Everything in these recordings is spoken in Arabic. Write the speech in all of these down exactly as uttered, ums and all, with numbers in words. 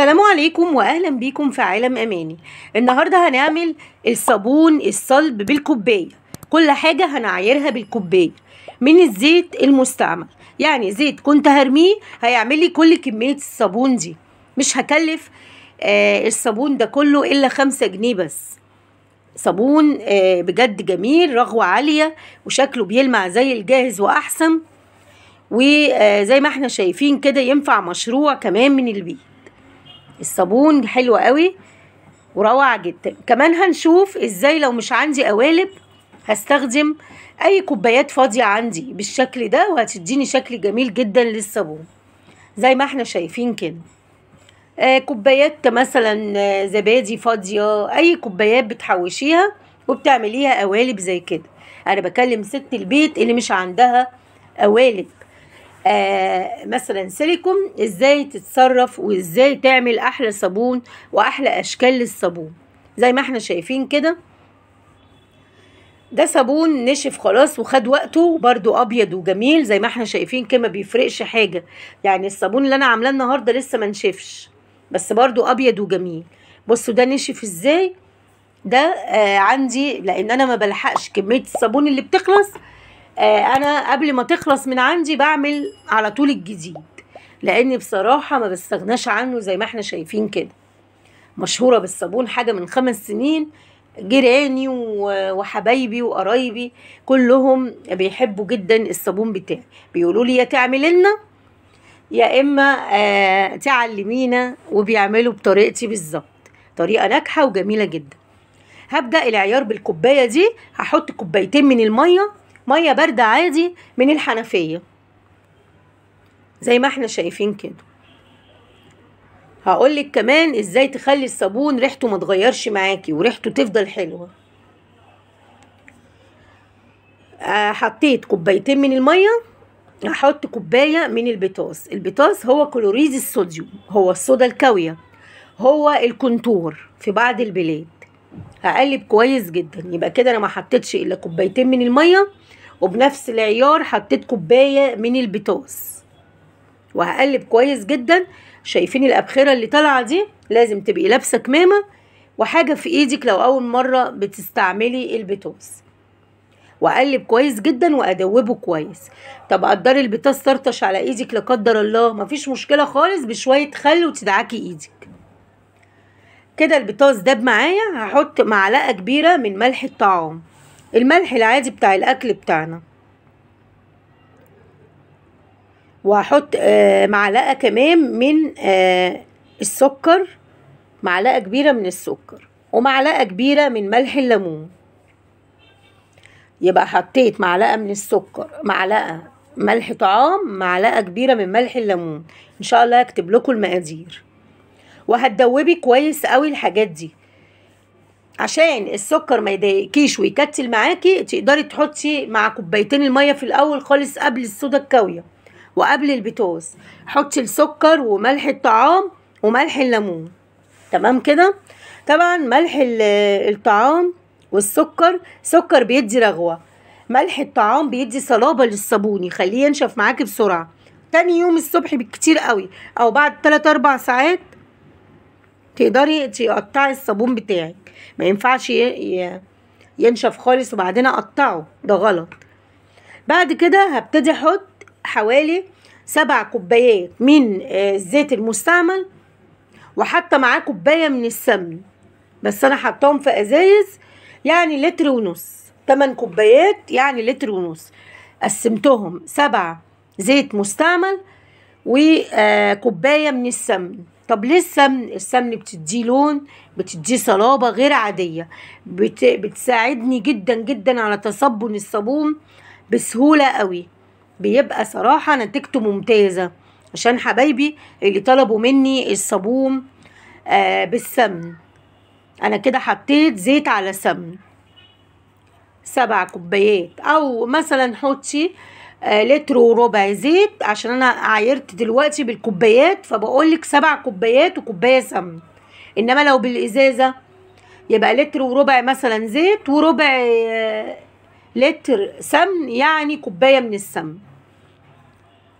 السلام عليكم واهلا بيكم في عالم اماني. النهارده هنعمل الصابون الصلب بالكوبايه، كل حاجه هنعايرها بالكوبايه من الزيت المستعمل. يعني زيت كنت هرميه هيعمل لي كل كميه الصابون دي، مش هكلف آه الصابون ده كله الا خمسة جنيه بس. صابون آه بجد جميل، رغوه عاليه وشكله بيلمع زي الجاهز واحسن، وزي ما احنا شايفين كده ينفع مشروع كمان من البيت. الصابون حلو قوي وروعه جدا. كمان هنشوف ازاي لو مش عندي قوالب هستخدم اي كوبايات فاضيه عندي بالشكل ده، وهتديني شكل جميل جدا للصابون زي ما احنا شايفين كده. آه كوبايات مثلا زبادي فاضيه، اي كوبايات بتحوشيها وبتعمليها قوالب زي كده. انا بكلم ست البيت اللي مش عندها قوالب آه مثلا سيليكون، ازاي تتصرف وازاي تعمل احلى صابون واحلى اشكال للصابون زي ما احنا شايفين كده. ده صابون نشف خلاص وخد وقته، برده ابيض وجميل زي ما احنا شايفين كده، ما بيفرقش حاجه. يعني الصابون اللي انا عاملاه النهارده لسه ما نشفش، بس برده ابيض وجميل. بصوا ده نشف ازاي. ده آه عندي، لان انا ما بلحقش كميه الصابون اللي بتخلص. انا قبل ما تخلص من عندي بعمل على طول الجديد، لان بصراحه ما بستغناش عنه زي ما احنا شايفين كده. مشهوره بالصابون حاجه من خمس سنين، جيراني وحبايبي وقرايبي كلهم بيحبوا جدا الصابون بتاعي، بيقولوا لي يا تعملي لنا يا اما تعلمينا، وبيعملوا بطريقتي بالظبط، طريقه ناجحه وجميله جدا. هبدا العيار بالكوبايه دي. هحط كوبايتين من الميه، ميه بارده عادي من الحنفيه زي ما احنا شايفين كده. هقولك كمان ازاي تخلي الصابون ريحته ما تغيرش معاكي وريحته تفضل حلوه. أه حطيت كوبايتين من الميه. هحط كوبايه من البيطاس. البيطاس هو كلوريد الصوديوم، هو الصودا الكاويه، هو الكونتور في بعض البلاد. هقلب كويس جدا. يبقى كده انا ما حطيتش الا كوبايتين من الميه، وبنفس العيار حطيت كوبايه من البيطاس، وهقلب كويس جدا. شايفين الابخره اللي طالعه دي؟ لازم تبقي لابسه كمامه وحاجه في ايدك لو اول مره بتستعملي البيطاس. واقلب كويس جدا وادوبه كويس. طب قدري البيطاس طرطش على ايدك لا قدر الله، مفيش مشكله خالص، بشويه خل وتدعكي ايدك كده. البيطاس داب معايا. هحط معلقه كبيره من ملح الطعام، الملح العادي بتاع الاكل بتاعنا. وهحط آه معلقه كمان من آه السكر، معلقه كبيره من السكر، ومعلقه كبيره من ملح الليمون. يبقى حطيت معلقه من السكر، معلقه ملح طعام، معلقه كبيره من ملح الليمون. ان شاء الله هكتب لكم المقادير. وهتدوبي كويس قوي الحاجات دي عشان السكر ما يضايقكيش ويكتل معاكي. تقدري تحطي مع كوبايتين الميه في الاول خالص قبل الصودا الكاويه وقبل البيطاس، حطي السكر وملح الطعام وملح الليمون. تمام كده. طبعا ملح الطعام والسكر، سكر بيدي رغوه، ملح الطعام بيدي صلابه للصابون يخليه ينشف معاكي بسرعه. تاني يوم الصبح بالكتير قوي او بعد تلات اربع ساعات تقدري تقطعي الصابون بتاعك. ما ينفعش ينشف خالص وبعدين اقطعه، ده غلط. بعد كده هبتدي احط حوالي سبع كوبايات من الزيت المستعمل، وحاطه معاه كوبايه من السمن، بس انا حطاهم في ازايز يعني لتر ونص. تمن كوبايات يعني لتر ونص، قسمتهم سبع زيت مستعمل وكوبايه من السمن. طب ليه السمن؟ السمن بتديه لون، بتديه صلابه غير عاديه، بت... بتساعدني جدا جدا على تصبن الصابون بسهوله قوي. بيبقى صراحه نتيجته ممتازه عشان حبايبي اللي طلبوا مني الصابون آه بالسمن. انا كده حطيت زيت على سمن سبع كوبايات، او مثلا حطي آه لتر وربع زيت، عشان انا عايرت دلوقتي بالكوبايات فبقولك سبع كوبايات وكوبايه سمن. انما لو بالازازه يبقى لتر وربع مثلا زيت وربع آه لتر سمن، يعني كوبايه من السمن.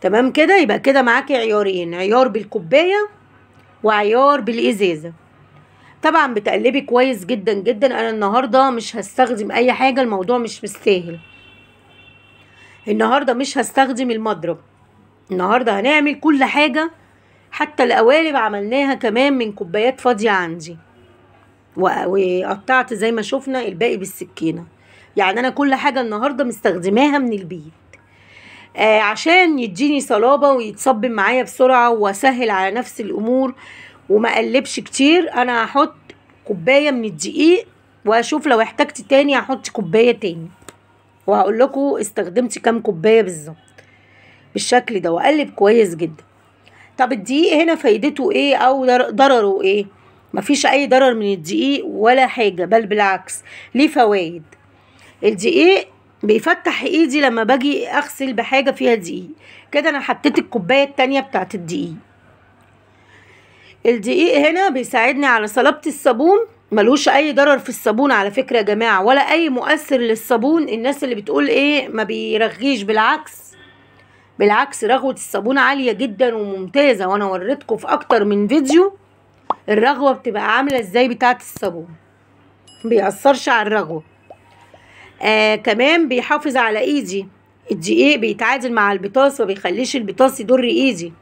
تمام كده. يبقى كده معاكي عيارين، عيار بالكوبايه وعيار بالإزازة. طبعا بتقلبي كويس جدا جدا. انا النهارده مش هستخدم اي حاجه، الموضوع مش مستاهل. النهارده مش هستخدم المضرب، النهارده هنعمل كل حاجه، حتى القوالب عملناها كمان من كوبايات فاضيه عندي، وقطعت زي ما شفنا الباقي بالسكينه. يعني انا كل حاجه النهارده مستخدماها من البيت آه عشان يديني صلابه ويتصبن معايا بسرعه واسهل على نفس الامور وما اقلبش كتير. انا هحط كوبايه من الدقيق واشوف لو احتجت تاني هحط كوبايه تاني، وهقول لكم استخدمت كام كوبايه بالظبط بالشكل ده، واقلب كويس جدا. طب الدقيق هنا فايدته ايه او ضرره ايه؟ مفيش اي ضرر من الدقيق ولا حاجه، بل بالعكس ليه فوايد. الدقيق بيفتح ايدي لما باجي اغسل بحاجه فيها دقيق كده. انا حطيت الكوبايه التانيه بتاعت الدقيق. الدقيق هنا بيساعدني على صلابة الصابون، ملوش اي ضرر في الصابون على فكرة يا جماعة، ولا اي مؤثر للصابون. الناس اللي بتقول ايه ما بيرغيش، بالعكس بالعكس رغوة الصابون عالية جدا وممتازة، وانا وريتكم في اكتر من فيديو الرغوة بتبقى عاملة ازاي بتاعت الصابون، بيأثرش على الرغوة. آه كمان بيحافظ على ايدي. الدقيق بيتعادل مع البطاس، وبيخليش البطاس يضر ايدي.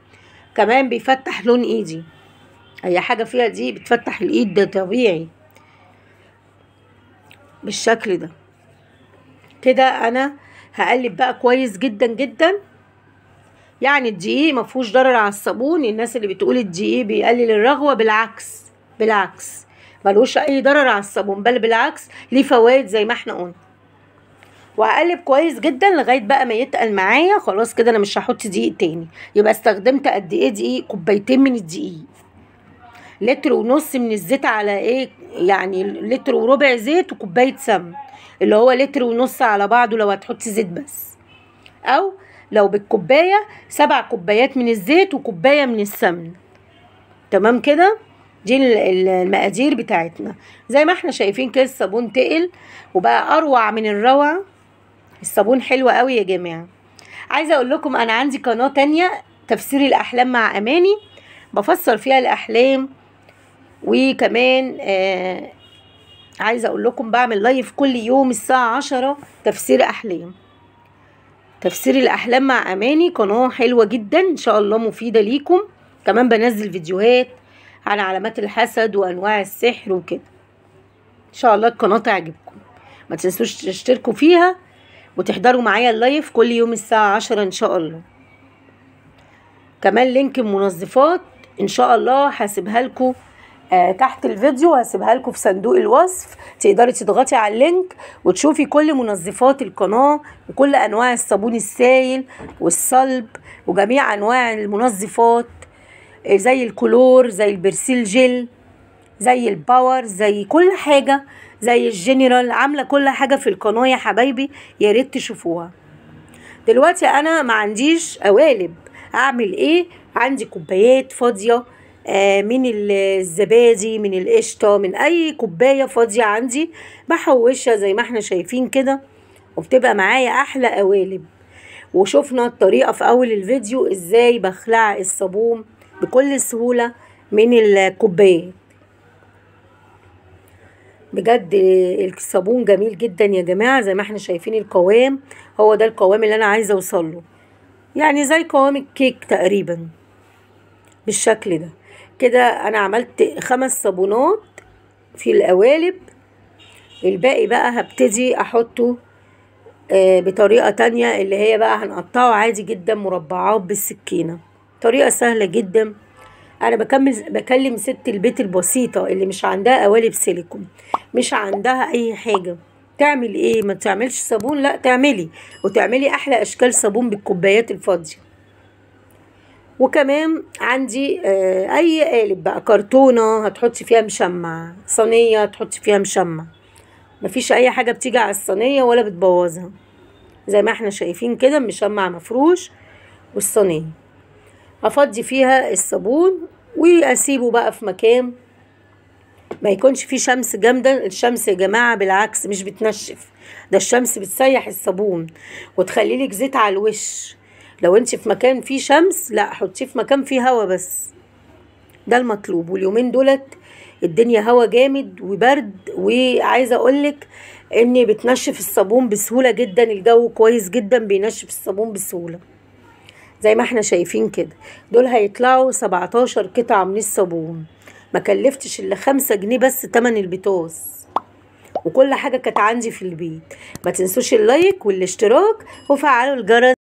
كمان بيفتح لون ايدي، اي حاجه فيها دي بتفتح الايد، ده طبيعي بالشكل ده كده. انا هقلب بقى كويس جدا جدا. يعني الدقيق مفهوش ضرر على الصابون. الناس اللي بتقول الدقيق بيقلل الرغوه، بالعكس بالعكس ملوش اي ضرر على الصابون، بل بالعكس ليه فوائد زي ما احنا قلنا. وهقلب كويس جدا لغايه بقى ما يتقل معايا. خلاص كده انا مش هحط دقيق تاني. يبقى استخدمت قد ايه دقيق؟ كوبايتين من الدقيق، لتر ونص من الزيت، على ايه يعني لتر وربع زيت وكوبايه سمن، اللي هو لتر ونص على بعضه لو هتحطي زيت بس، او لو بالكوبايه سبع كوبايات من الزيت وكوبايه من السمن. تمام كده، دي المقادير بتاعتنا. زي ما احنا شايفين كده الصابون تقل وبقى اروع من الروعه. الصابون حلو قوي يا جماعه. عايزه اقول لكم انا عندي قناه تانية تفسير الاحلام مع اماني، بفسر فيها الاحلام، وكمان آه عايزه اقول لكم بعمل لايف كل يوم الساعه عشرة تفسير احلام. تفسير الاحلام مع اماني قناه حلوه جدا ان شاء الله مفيده ليكم. كمان بنزل فيديوهات عن علامات الحسد وانواع السحر وكده. ان شاء الله القناه تعجبكم، ما تنسوش تشتركوا فيها وتحضروا معايا اللايف كل يوم الساعه عشرة ان شاء الله. كمان لينك المنظفات ان شاء الله هسيبها لكم آه تحت الفيديو، هسيبها لكم في صندوق الوصف، تقدري تضغطي على اللينك وتشوفي كل منظفات القناه وكل انواع الصابون السائل والصلب وجميع انواع المنظفات، زي الكلور، زي البرسيل جل، زي الباور، زي كل حاجه، زي الجنرال، عامله كل حاجه في القناه يا حبايبي، يا ريت تشوفوها. دلوقتي انا ما عنديش قوالب، اعمل ايه؟ عندي كوبايات فاضيه من الزبادي، من القشطه، من اي كوبايه فاضيه عندي بحوشها زي ما احنا شايفين كده، وبتبقى معايا احلى قوالب. وشفنا الطريقه في اول الفيديو ازاي بخلع الصابون بكل سهوله من الكوبايات. بجد الصابون جميل جدا يا جماعه، زي ما احنا شايفين القوام، هو ده القوام اللي انا عايزه اوصله، يعني زي قوام الكيك تقريبا بالشكل ده كده. انا عملت خمس صابونات في القوالب، الباقي بقى هبتدي احطه آه بطريقه تانية، اللي هي بقى هنقطعه عادي جدا مربعات بالسكينه، طريقه سهله جدا. انا بكمل بكلم ست البيت البسيطه اللي مش عندها قوالب سيليكون، مش عندها اي حاجه، تعمل ايه؟ ما تعملش صابون، لا تعملي، وتعملي احلى اشكال صابون بالكوبايات الفاضيه. وكمان عندي آه اي قالب بقى، كرتونه هتحطي فيها مشمع، صينيه هتحطي فيها مشمع، مفيش اي حاجه بتيجي على الصينيه ولا بتبوظها، زي ما احنا شايفين كده مشمع مفروش، والصينيه هفضي فيها الصابون واسيبه بقى في مكان ما يكونش فيه شمس جامده. الشمس يا جماعه بالعكس مش بتنشف، ده الشمس بتسيح الصابون وتخليلك زيت على الوش. لو انت في مكان فيه شمس لا، حطيه في مكان فيه هوا بس، ده المطلوب. واليومين دولت الدنيا هوا جامد وبرد، وعايزه اقولك ان بتنشف الصابون بسهوله جدا، الجو كويس جدا بينشف الصابون بسهوله زي ما احنا شايفين كده. دول هيطلعوا سبعتاشر قطعه من الصابون، ما كلفتش الا خمسة جنيه بس تمن البطاس، وكل حاجه كانت عندي في البيت. ما تنسوش اللايك والاشتراك وفعلوا الجرس.